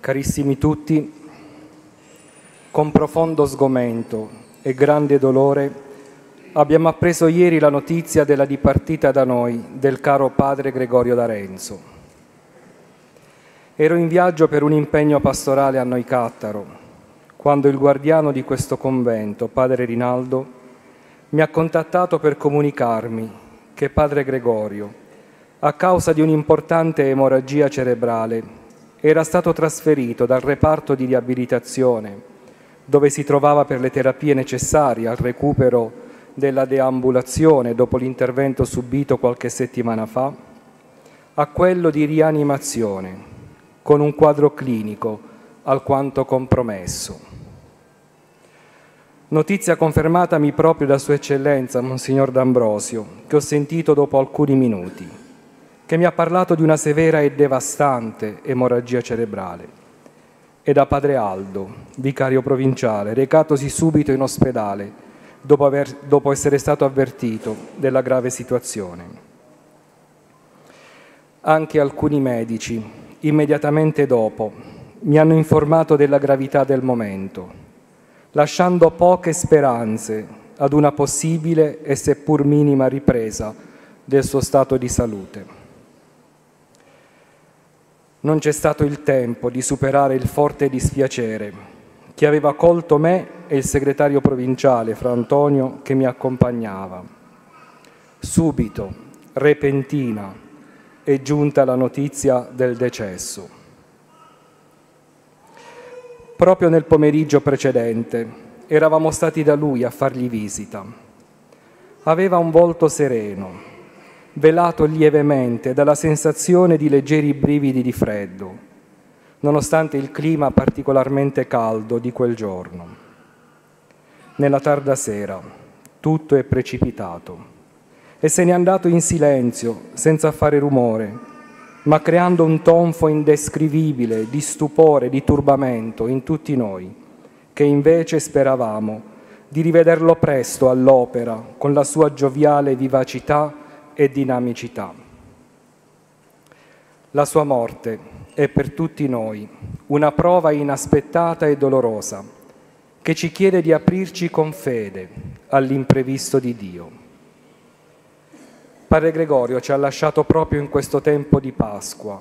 Carissimi tutti, con profondo sgomento e grande dolore abbiamo appreso ieri la notizia della dipartita da noi del caro padre Gregorio D'Arenzo. Ero in viaggio per un impegno pastorale a Noicattaro quando il guardiano di questo convento, padre Rinaldo, mi ha contattato per comunicarmi che padre Gregorio, a causa di un'importante emorragia cerebrale, era stato trasferito dal reparto di riabilitazione, dove si trovava per le terapie necessarie al recupero della deambulazione dopo l'intervento subito qualche settimana fa, a quello di rianimazione, con un quadro clinico alquanto compromesso. Notizia confermatami proprio da Sua Eccellenza, Monsignor D'Ambrosio, che ho sentito dopo alcuni minuti, che mi ha parlato di una severa e devastante emorragia cerebrale, e da padre Aldo, vicario provinciale, recatosi subito in ospedale dopo essere stato avvertito della grave situazione. Anche alcuni medici, immediatamente dopo, mi hanno informato della gravità del momento, lasciando poche speranze ad una possibile e seppur minima ripresa del suo stato di salute. Non c'è stato il tempo di superare il forte dispiacere che aveva colto me e il segretario provinciale, Antonio, che mi accompagnava. Subito, repentina, è giunta la notizia del decesso. Proprio nel pomeriggio precedente eravamo stati da lui a fargli visita. Aveva un volto sereno, velato lievemente dalla sensazione di leggeri brividi di freddo, nonostante il clima particolarmente caldo di quel giorno. Nella tarda sera tutto è precipitato e se n'è andato in silenzio, senza fare rumore, ma creando un tonfo indescrivibile di stupore, di turbamento in tutti noi, che invece speravamo di rivederlo presto all'opera con la sua gioviale vivacità e dinamicità. La sua morte è per tutti noi una prova inaspettata e dolorosa che ci chiede di aprirci con fede all'imprevisto di Dio. Padre Gregorio ci ha lasciato proprio in questo tempo di Pasqua,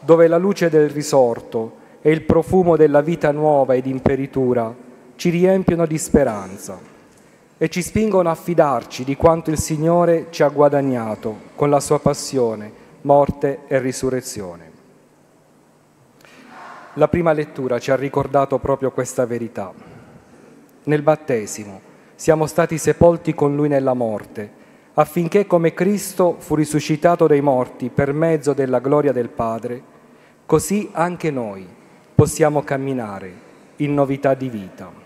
dove la luce del risorto e il profumo della vita nuova ed in peritura ci riempiono di speranza e ci spingono a fidarci di quanto il Signore ci ha guadagnato con la sua passione, morte e risurrezione. La prima lettura ci ha ricordato proprio questa verità. Nel battesimo siamo stati sepolti con Lui nella morte, affinché come Cristo fu risuscitato dai morti per mezzo della gloria del Padre, così anche noi possiamo camminare in novità di vita.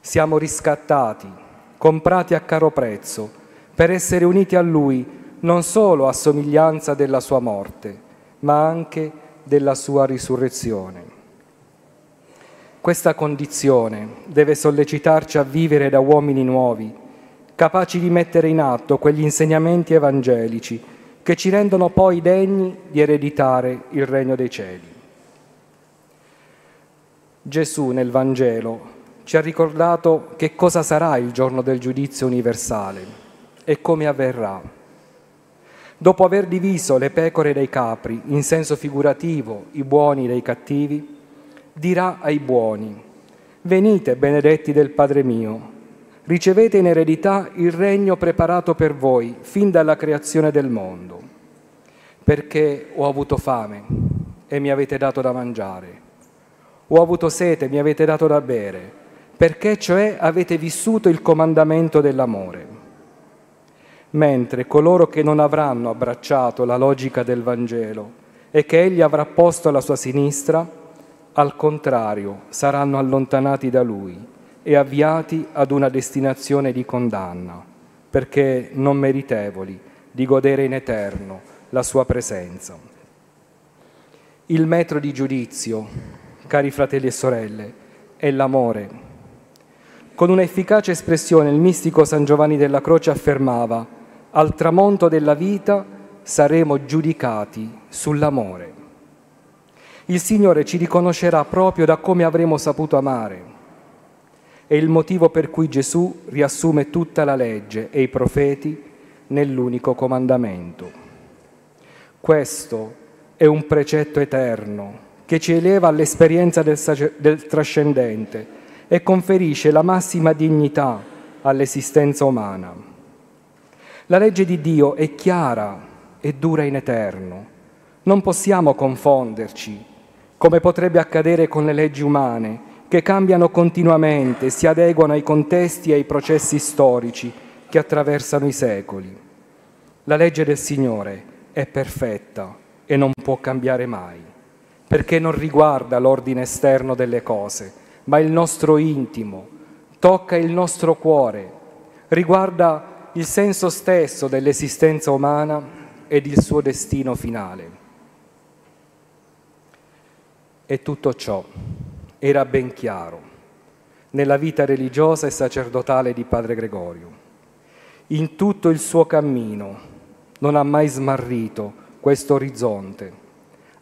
Siamo riscattati, comprati a caro prezzo, per essere uniti a Lui non solo a somiglianza della Sua morte, ma anche della sua risurrezione. Questa condizione deve sollecitarci a vivere da uomini nuovi, capaci di mettere in atto quegli insegnamenti evangelici che ci rendono poi degni di ereditare il regno dei cieli. Gesù nel Vangelo ci ha ricordato che cosa sarà il giorno del giudizio universale e come avverrà. Dopo aver diviso le pecore dai capri, in senso figurativo, i buoni dai cattivi, dirà ai buoni: «Venite, benedetti del Padre mio, ricevete in eredità il regno preparato per voi fin dalla creazione del mondo, perché ho avuto fame e mi avete dato da mangiare, ho avuto sete e mi avete dato da bere, perché cioè avete vissuto il comandamento dell'amore». Mentre coloro che non avranno abbracciato la logica del Vangelo e che Egli avrà posto alla sua sinistra, al contrario saranno allontanati da Lui e avviati ad una destinazione di condanna, perché non meritevoli di godere in eterno la sua presenza. Il metro di giudizio, cari fratelli e sorelle, è l'amore. Con un'efficace espressione il mistico San Giovanni della Croce affermava: «Al tramonto della vita saremo giudicati sull'amore». il Signore ci riconoscerà proprio da come avremo saputo amare. È il motivo per cui Gesù riassume tutta la legge e i profeti nell'unico comandamento. Questo è un precetto eterno che ci eleva all'esperienza del trascendente e conferisce la massima dignità all'esistenza umana. La legge di Dio è chiara e dura in eterno. Non possiamo confonderci, come potrebbe accadere con le leggi umane, che cambiano continuamente, si adeguano ai contesti e ai processi storici che attraversano i secoli. La legge del Signore è perfetta e non può cambiare mai, perché non riguarda l'ordine esterno delle cose, ma il nostro intimo, tocca il nostro cuore, riguarda il senso stesso dell'esistenza umana ed il suo destino finale. E tutto ciò era ben chiaro nella vita religiosa e sacerdotale di Padre Gregorio. In tutto il suo cammino non ha mai smarrito questo orizzonte,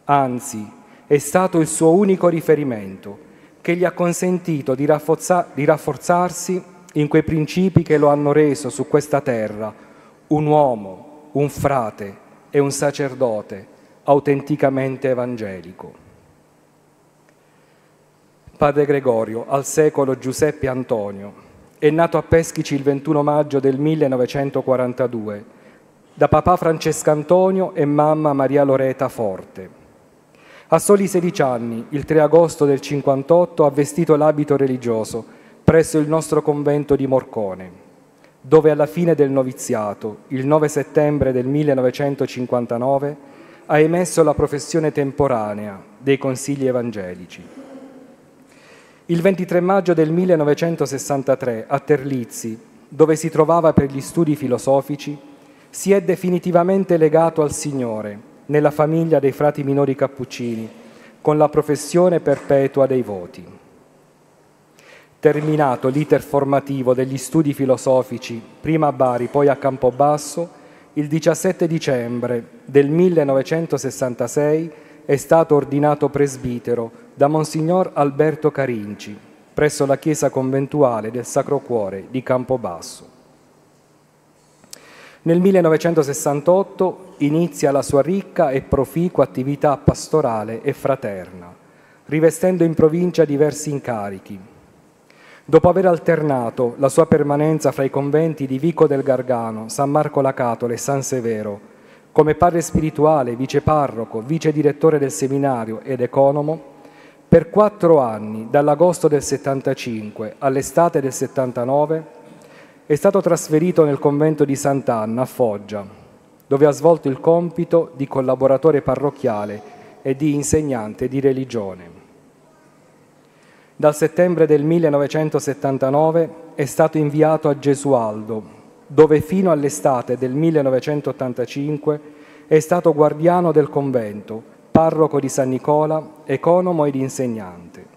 anzi è stato il suo unico riferimento che gli ha consentito di rafforzarsi in quei principi che lo hanno reso su questa terra un uomo, un frate e un sacerdote autenticamente evangelico. Padre Gregorio, al secolo Giuseppe Antonio, è nato a Peschici il 21 maggio del 1942, da papà Francesco Antonio e mamma Maria Loreta Forte. A soli 16 anni, il 3 agosto del 1958, ha vestito l'abito religioso presso il nostro convento di Morcone, dove alla fine del noviziato, il 9 settembre del 1959, ha emesso la professione temporanea dei consigli evangelici. Il 23 maggio del 1963, a Terlizzi, dove si trovava per gli studi filosofici, si è definitivamente legato al Signore nella famiglia dei frati minori cappuccini, con la professione perpetua dei voti. Terminato l'iter formativo degli studi filosofici, prima a Bari, poi a Campobasso, il 17 dicembre del 1966 è stato ordinato presbitero da Monsignor Alberto Carinci, presso la chiesa conventuale del Sacro Cuore di Campobasso. Nel 1968 inizia la sua ricca e proficua attività pastorale e fraterna, rivestendo in provincia diversi incarichi. Dopo aver alternato la sua permanenza fra i conventi di Vico del Gargano, San Marco la Catola e San Severo, come padre spirituale, viceparroco, vice direttore del seminario ed economo, per 4 anni, dall'agosto del 75 all'estate del 79, è stato trasferito nel convento di Sant'Anna a Foggia, dove ha svolto il compito di collaboratore parrocchiale e di insegnante di religione. Dal settembre del 1979 è stato inviato a Gesualdo, dove fino all'estate del 1985 è stato guardiano del convento, parroco di San Nicola, economo ed insegnante.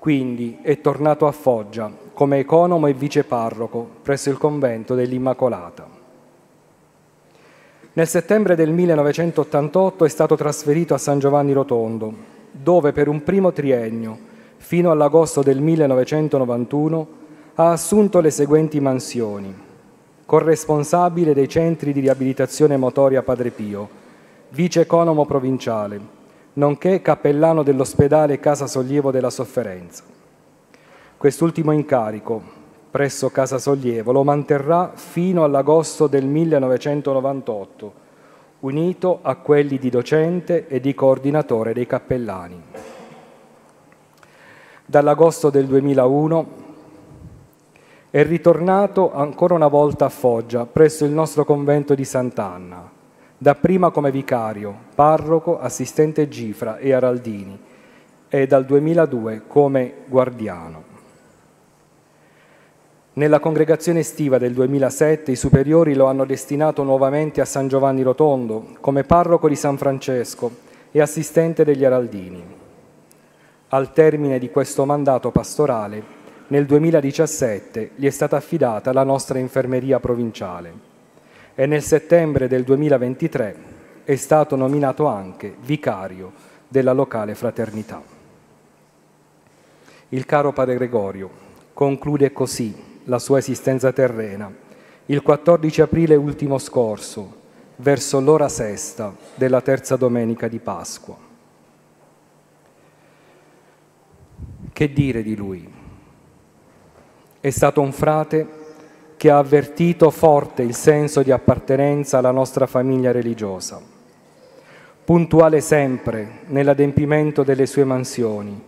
Quindi è tornato a Foggia come economo e viceparroco presso il convento dell'Immacolata. Nel settembre del 1988 è stato trasferito a San Giovanni Rotondo, dove per un primo triennio, fino all'agosto del 1991, ha assunto le seguenti mansioni: corresponsabile dei centri di riabilitazione motoria Padre Pio, vice economo provinciale, nonché cappellano dell'ospedale Casa Sollievo della Sofferenza. Quest'ultimo incarico, presso Casa Sollievo, lo manterrà fino all'agosto del 1998, unito a quelli di docente e di coordinatore dei cappellani. Dall'agosto del 2001 è ritornato ancora una volta a Foggia, presso il nostro convento di Sant'Anna, dapprima come vicario, parroco, assistente Gifra e Araldini, e dal 2002 come guardiano. Nella congregazione estiva del 2007 i superiori lo hanno destinato nuovamente a San Giovanni Rotondo come parroco di San Francesco e assistente degli Araldini. Al termine di questo mandato pastorale, nel 2017 gli è stata affidata la nostra infermeria provinciale e nel settembre del 2023 è stato nominato anche vicario della locale fraternità. Il caro padre Gregorio conclude così la sua esistenza terrena il 14 aprile ultimo scorso, verso l'ora sesta della terza domenica di Pasqua. Che dire di lui? È stato un frate che ha avvertito forte il senso di appartenenza alla nostra famiglia religiosa, puntuale sempre nell'adempimento delle sue mansioni,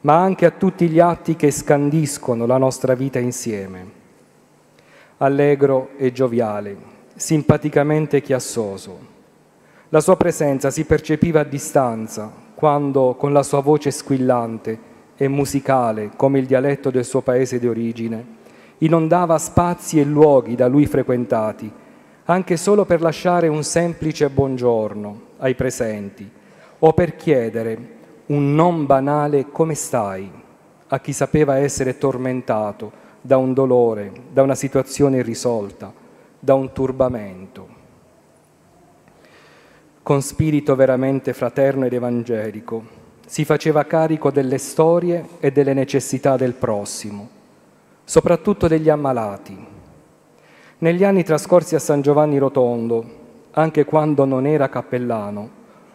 ma anche a tutti gli atti che scandiscono la nostra vita insieme. Allegro e gioviale, simpaticamente chiassoso. La sua presenza si percepiva a distanza, quando, con la sua voce squillante e musicale, come il dialetto del suo paese di origine, inondava spazi e luoghi da lui frequentati, anche solo per lasciare un semplice buongiorno ai presenti o per chiedere un non banale come stai a chi sapeva essere tormentato da un dolore, da una situazione irrisolta, da un turbamento. Con spirito veramente fraterno ed evangelico, si faceva carico delle storie e delle necessità del prossimo, soprattutto degli ammalati. Negli anni trascorsi a San Giovanni Rotondo, anche quando non era cappellano,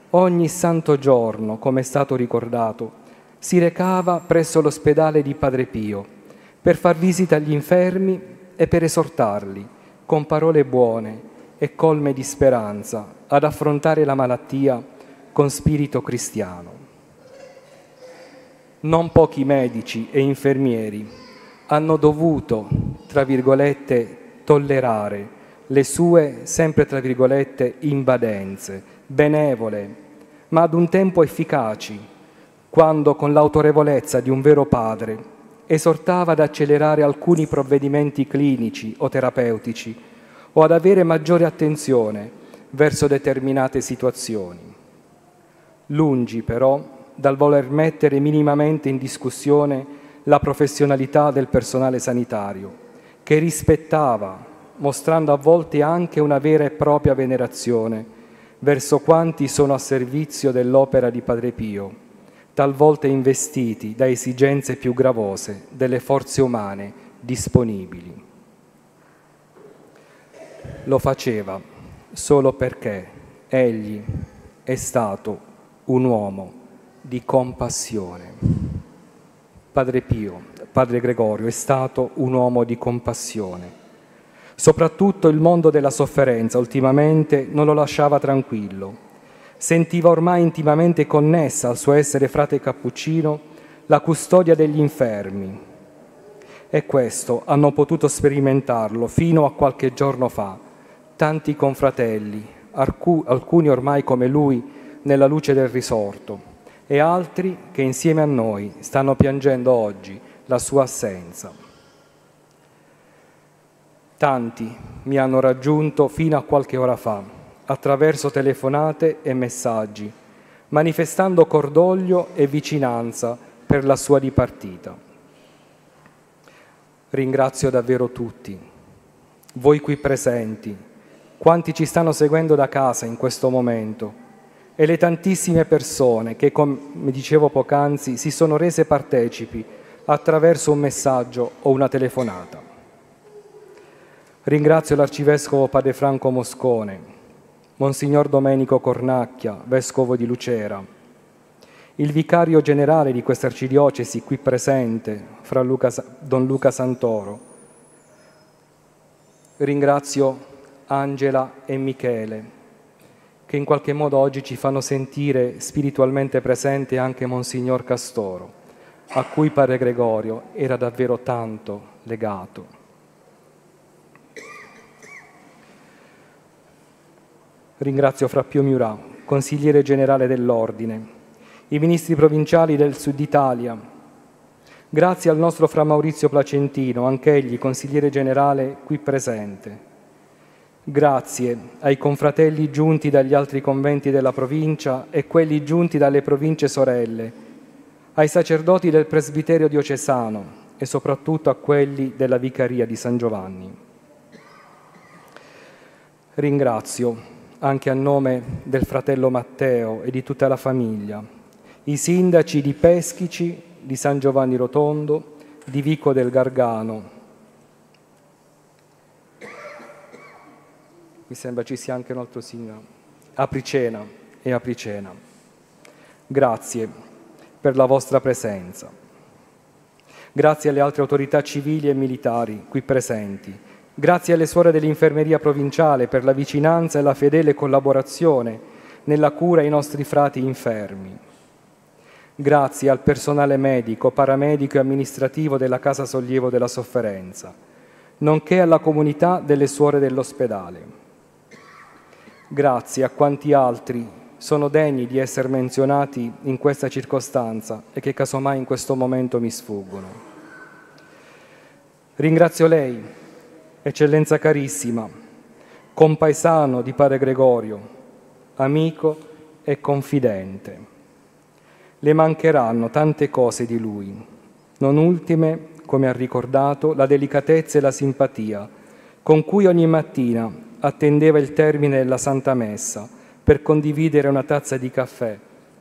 ogni santo giorno, come è stato ricordato, si recava presso l'ospedale di Padre Pio per far visita agli infermi e per esortarli con parole buone e colme di speranza ad affrontare la malattia con spirito cristiano. Non pochi medici e infermieri hanno dovuto, tra virgolette, tollerare le sue, sempre tra virgolette, invadenze, benevole, ma ad un tempo efficaci, quando con l'autorevolezza di un vero padre esortava ad accelerare alcuni provvedimenti clinici o terapeutici o ad avere maggiore attenzione verso determinate situazioni. Lungi però dal voler mettere minimamente in discussione la professionalità del personale sanitario, che rispettava, mostrando a volte anche una vera e propria venerazione verso quanti sono a servizio dell'opera di Padre Pio, talvolta investiti da esigenze più gravose delle forze umane disponibili. Lo faceva solo perché egli è stato un uomo di compassione. Padre Pio, Padre Gregorio, è stato un uomo di compassione. Soprattutto il mondo della sofferenza ultimamente non lo lasciava tranquillo. Sentiva ormai intimamente connessa al suo essere frate cappuccino la custodia degli infermi, e questo hanno potuto sperimentarlo fino a qualche giorno fa tanti confratelli, alcuni ormai come lui nella luce del risorto e altri che insieme a noi stanno piangendo oggi la sua assenza. Tanti mi hanno raggiunto fino a qualche ora fa attraverso telefonate e messaggi, manifestando cordoglio e vicinanza per la sua dipartita. Ringrazio davvero tutti, voi qui presenti, quanti ci stanno seguendo da casa in questo momento, e le tantissime persone che, come dicevo poc'anzi, si sono rese partecipi attraverso un messaggio o una telefonata. Ringrazio l'Arcivescovo Padre Franco Moscone, Monsignor Domenico Cornacchia, Vescovo di Lucera, il Vicario Generale di questa Arcidiocesi qui presente, Don Luca Santoro. Ringrazio Angela e Michele, che in qualche modo oggi ci fanno sentire spiritualmente presente anche Monsignor Castoro, a cui Padre Gregorio era davvero tanto legato. Ringrazio Fra Pio Miurà, consigliere generale dell'Ordine, i ministri provinciali del Sud Italia. Grazie al nostro Fra Maurizio Placentino, anch'egli consigliere generale qui presente. Grazie ai confratelli giunti dagli altri conventi della provincia e quelli giunti dalle province sorelle, ai sacerdoti del presbiterio diocesano e soprattutto a quelli della Vicaria di San Giovanni. Ringrazio anche a nome del fratello Matteo e di tutta la famiglia, i sindaci di Peschici, di San Giovanni Rotondo, di Vico del Gargano. Mi sembra ci sia anche un altro sindaco, Apricena e Apricena. Grazie per la vostra presenza. Grazie alle altre autorità civili e militari qui presenti. Grazie alle suore dell'infermeria provinciale per la vicinanza e la fedele collaborazione nella cura ai nostri frati infermi. Grazie al personale medico, paramedico e amministrativo della Casa Sollievo della Sofferenza, nonché alla comunità delle suore dell'ospedale. Grazie a quanti altri sono degni di essere menzionati in questa circostanza e che casomai in questo momento mi sfuggono. Ringrazio lei, Eccellenza carissima, compaesano di Padre Gregorio, amico e confidente. Le mancheranno tante cose di lui, non ultime, come ha ricordato, la delicatezza e la simpatia con cui ogni mattina attendeva il termine della Santa Messa per condividere una tazza di caffè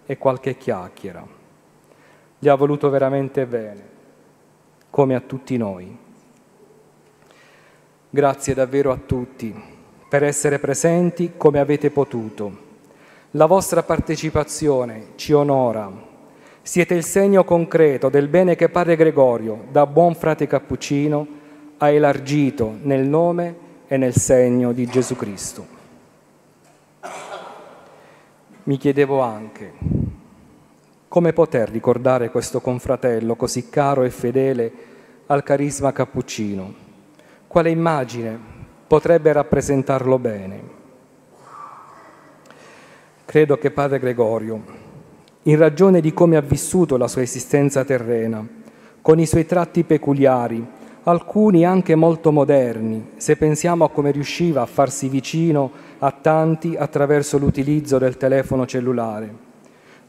e qualche chiacchiera. Gli ha voluto veramente bene, come a tutti noi. Grazie davvero a tutti per essere presenti come avete potuto. La vostra partecipazione ci onora. Siete il segno concreto del bene che Padre Gregorio, da buon frate cappuccino, ha elargito nel nome e nel segno di Gesù Cristo. Mi chiedevo anche come poter ricordare questo confratello così caro e fedele al carisma cappuccino. Quale immagine potrebbe rappresentarlo bene? Credo che Padre Gregorio, in ragione di come ha vissuto la sua esistenza terrena, con i suoi tratti peculiari, alcuni anche molto moderni, se pensiamo a come riusciva a farsi vicino a tanti attraverso l'utilizzo del telefono cellulare,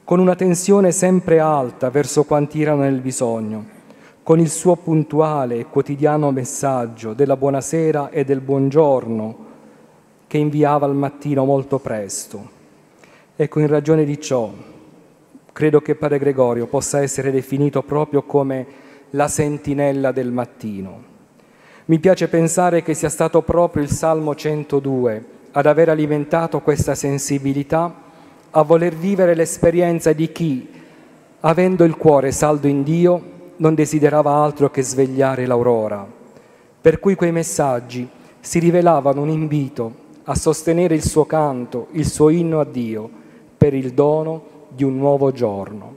con una tensione sempre alta verso quanti erano nel bisogno, con il suo puntuale e quotidiano messaggio della buonasera e del buongiorno che inviava al mattino molto presto. Ecco, in ragione di ciò, credo che Padre Gregorio possa essere definito proprio come la sentinella del mattino. Mi piace pensare che sia stato proprio il Salmo 102 ad aver alimentato questa sensibilità a voler vivere l'esperienza di chi, avendo il cuore saldo in Dio, non desiderava altro che svegliare l'aurora, per cui quei messaggi si rivelavano un invito a sostenere il suo canto, il suo inno a Dio per il dono di un nuovo giorno.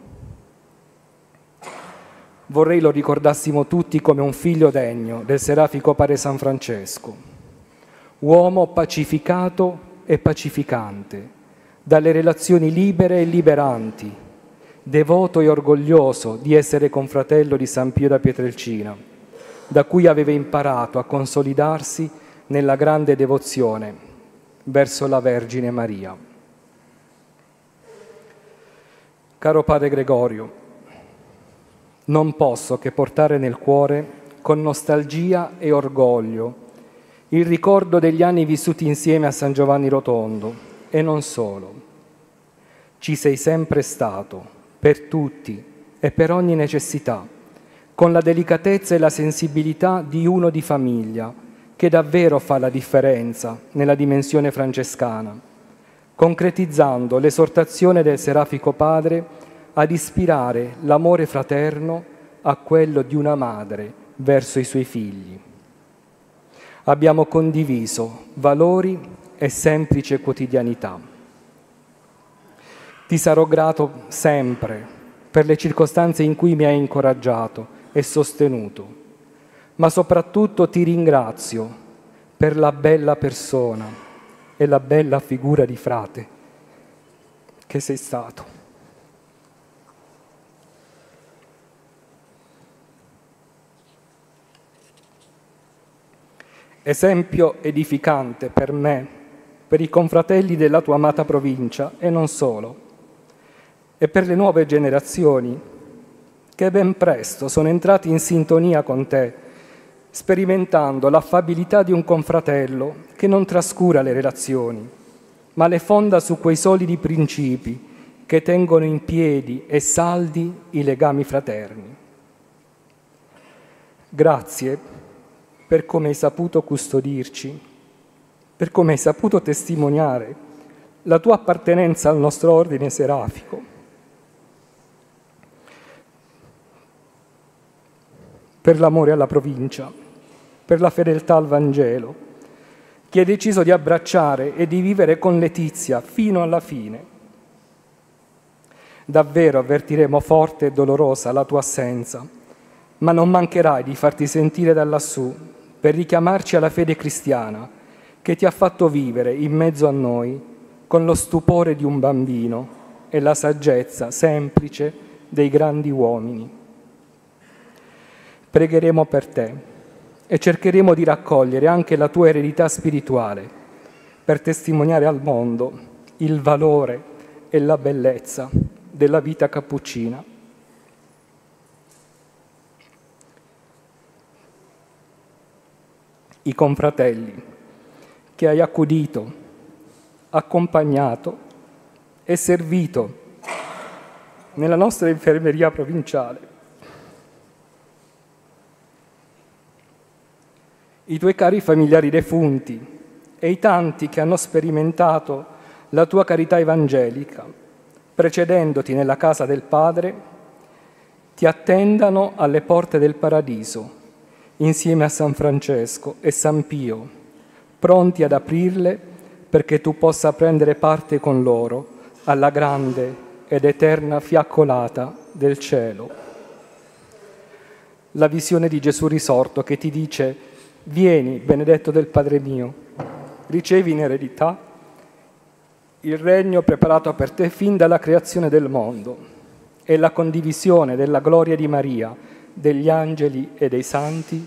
Vorrei lo ricordassimo tutti come un figlio degno del serafico padre San Francesco, uomo pacificato e pacificante, dalle relazioni libere e liberanti, devoto e orgoglioso di essere confratello di San Pio da Pietrelcina, da cui aveva imparato a consolidarsi nella grande devozione verso la Vergine Maria. Caro Padre Gregorio, non posso che portare nel cuore, con nostalgia e orgoglio, il ricordo degli anni vissuti insieme a San Giovanni Rotondo, e non solo. Ci sei sempre stato, per tutti e per ogni necessità, con la delicatezza e la sensibilità di uno di famiglia, che davvero fa la differenza nella dimensione francescana, concretizzando l'esortazione del Serafico Padre ad ispirare l'amore fraterno a quello di una madre verso i suoi figli. Abbiamo condiviso valori e semplice quotidianità. Ti sarò grato sempre per le circostanze in cui mi hai incoraggiato e sostenuto, ma soprattutto ti ringrazio per la bella persona e la bella figura di frate che sei stato. Esempio edificante per me, per i confratelli della tua amata provincia e non solo, e per le nuove generazioni che ben presto sono entrati in sintonia con te, sperimentando l'affabilità di un confratello che non trascura le relazioni, ma le fonda su quei solidi principi che tengono in piedi e saldi i legami fraterni. Grazie per come hai saputo custodirci, per come hai saputo testimoniare la tua appartenenza al nostro ordine serafico. Per l'amore alla provincia, per la fedeltà al Vangelo, che hai deciso di abbracciare e di vivere con letizia fino alla fine. Davvero avvertiremo forte e dolorosa la tua assenza, ma non mancherai di farti sentire da lassù per richiamarci alla fede cristiana che ti ha fatto vivere in mezzo a noi con lo stupore di un bambino e la saggezza semplice dei grandi uomini. Pregheremo per te e cercheremo di raccogliere anche la tua eredità spirituale per testimoniare al mondo il valore e la bellezza della vita cappuccina. I confratelli che hai accudito, accompagnato e servito nella nostra infermeria provinciale, i tuoi cari familiari defunti e i tanti che hanno sperimentato la tua carità evangelica, precedendoti nella casa del Padre, ti attendano alle porte del Paradiso, insieme a San Francesco e San Pio, pronti ad aprirle perché tu possa prendere parte con loro alla grande ed eterna fiaccolata del cielo. La visione di Gesù risorto che ti dice: vieni, benedetto del Padre mio, ricevi in eredità il regno preparato per te fin dalla creazione del mondo e la condivisione della gloria di Maria, degli angeli e dei santi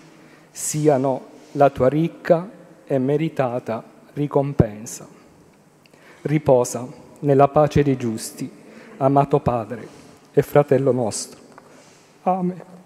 siano la tua ricca e meritata ricompensa. Riposa nella pace dei giusti, amato Padre e fratello nostro. Amen.